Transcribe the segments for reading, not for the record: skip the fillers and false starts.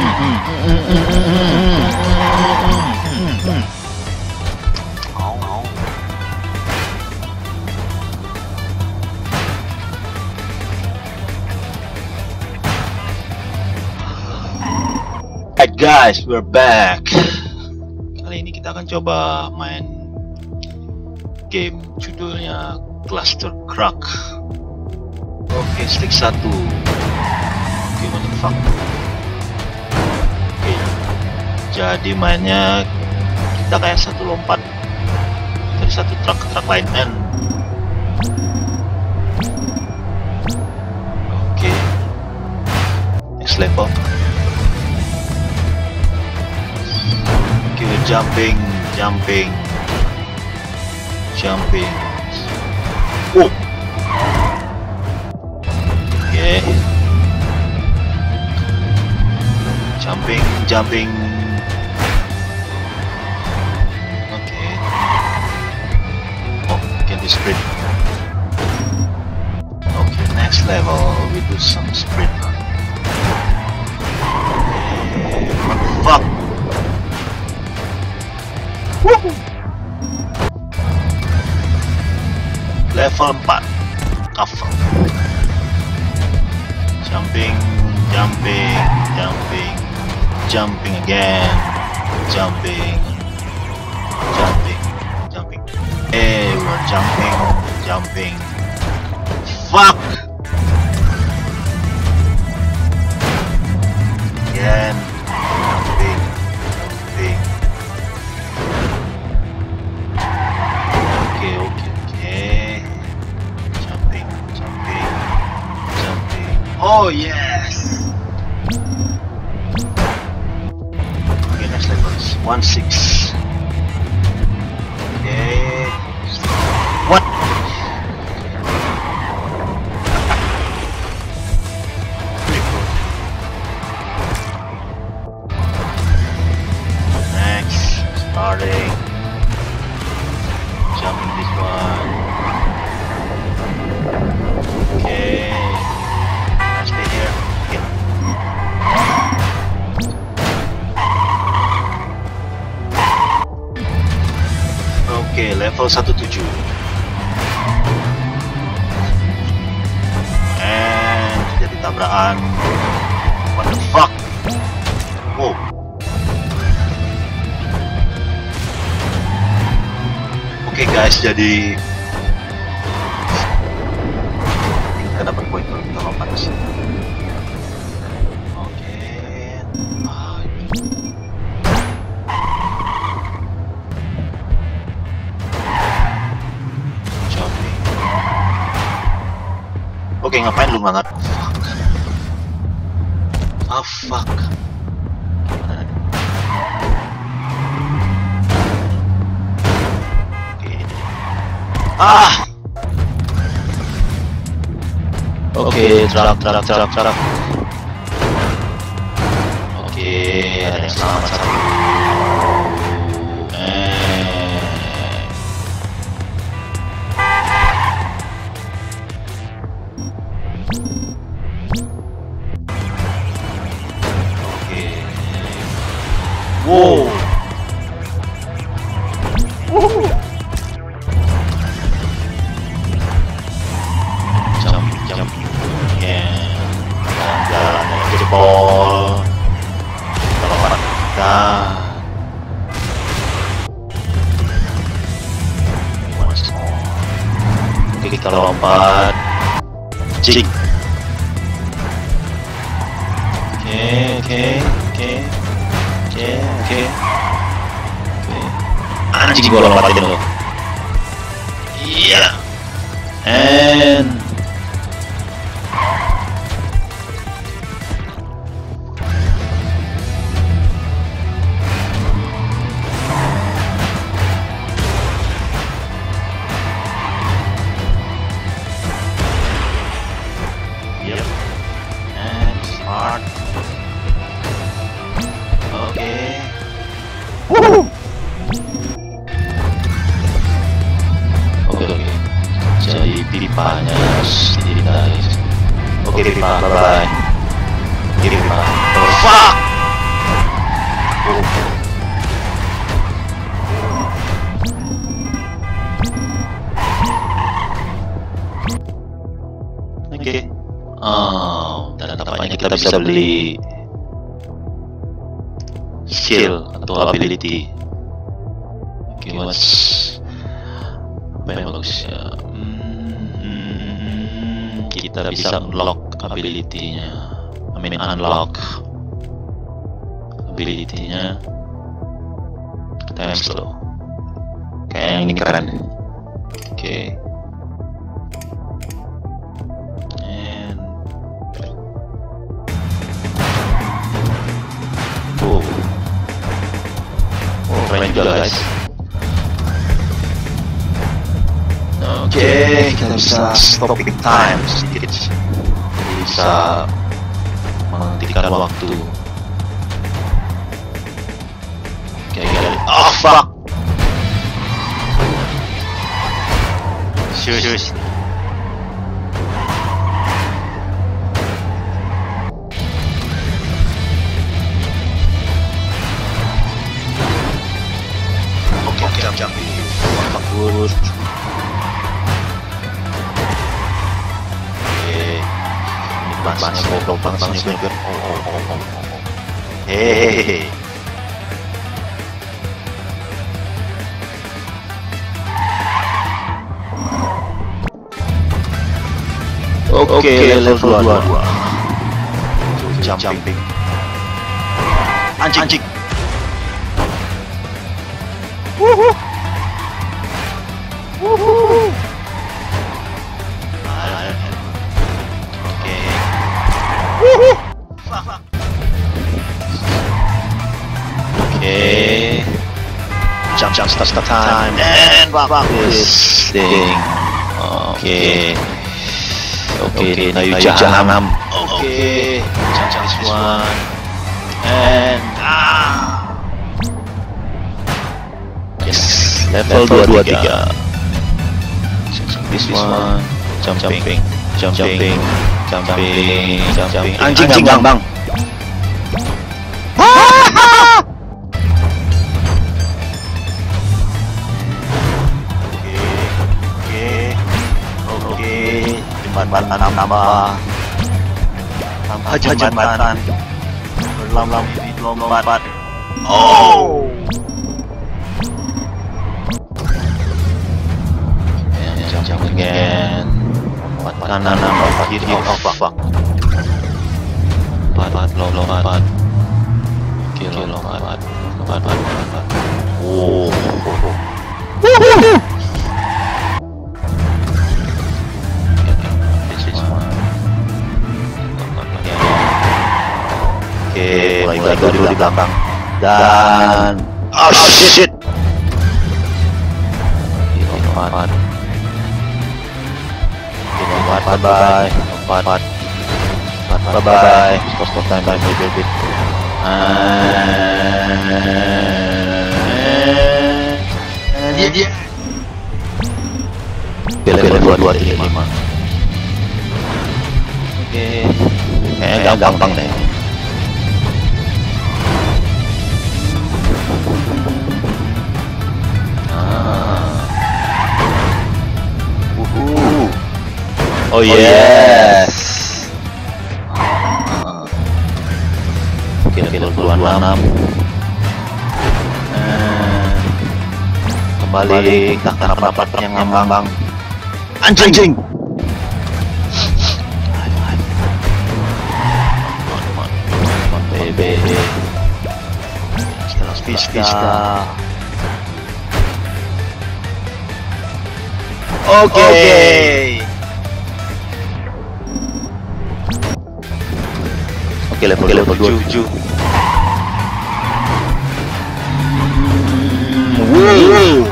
Hey guys, we're back. Kali ini kita akan coba main game judulnya Clustertruck. Oke, stick 1. Gimana fuck? Oke. Jadi mainnya kita kayak satu lompat dari satu truk ke truk lain. Oke. Next level. Oke, jumping. Oh. Oke. Jumping. Oke. Oh, can we sprint? Okay, next level we do some sprint. What the fuck? Woohoo! Level 4 cover. Jumping again. Jumping. Hey, we're jumping. Fuck! Again. Jumping. Oh yes. Okay, next level is 1-6. Okay. What? Next, starting. Jumping this one. Okay. Oke, level 17. And jadi tabrakan. What the fuck? Wow. Oke guys, jadi kita dapat poin kalau kita lompat ke sini. Oke. Oke, ngapain lu ngangkat? Fuck. Oke. Oke, truk. Oke, ada yang selamat satu. Wow. Jump. Yeah. Jalan ke jebol. Kalau orang kita. Oke, kita lompat. Jig. Oke. Anjing, gua lompatin lo. Iya. And yep. And smart. Oke. Oke. Jadi pipanya sendiri guys. Oke, pipa bye. Fuck. bisa beli skill atau ability. Oke, mas, apa yang bagus ya? Kita bisa unlock ability-nya, unlock ability-nya time slow. Kayaknya ini keren. Oke. Keren juga, guys. Oke, kita bisa stopping time sedikit, bisa menghentikan waktu. Oke, oh fuck, serius. Oke, ini bansnya bobol bansnya gue. Hehehe. Oke, level 2. Jumping. Anjing. Wuhuu. Oke. Wuhuu. Oke. Jump start time and back this thing. Oke, naik jahanam. Oke. Jump this one and yes, level 223. This one. Jumping. Anjing bang. Oke. Jembatan. Lompat. Oh. Again, empat kiri, lompat, kiri lompat, oh, oke, mulai dulu di belakang dan oh shit, lompat. Bye bye. Stop time by bit. Dia. Oke. Kayaknya gampang deh. Oh yes. Oke, level 26. Kembali ke tempat yang ngambang. Anjing. Fish. Oke. Level 7. Wuh.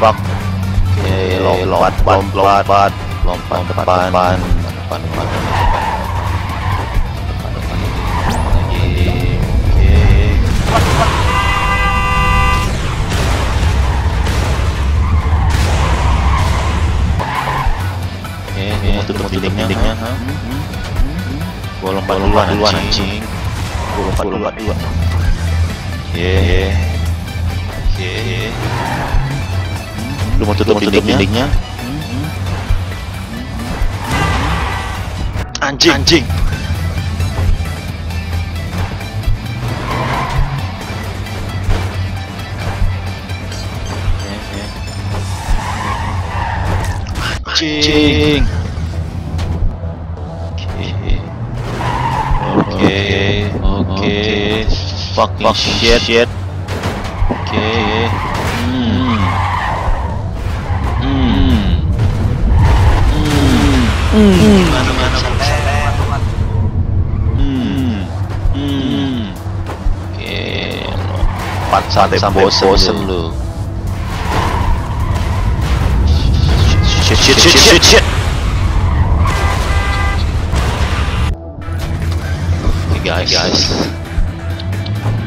Fuck. Oke, lompat depan. Tutup dindingnya. Gua lompat duluan anjing. Gua lompat duluan. Ye. Lu mau tutup dindingnya? Anjing. Oke. Fuck shit. Oke. Oke. Pat sate bosen lu. Shit. 3 guys.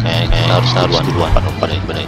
Kayak harus duluan.